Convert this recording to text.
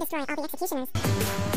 Destroy all the executioners.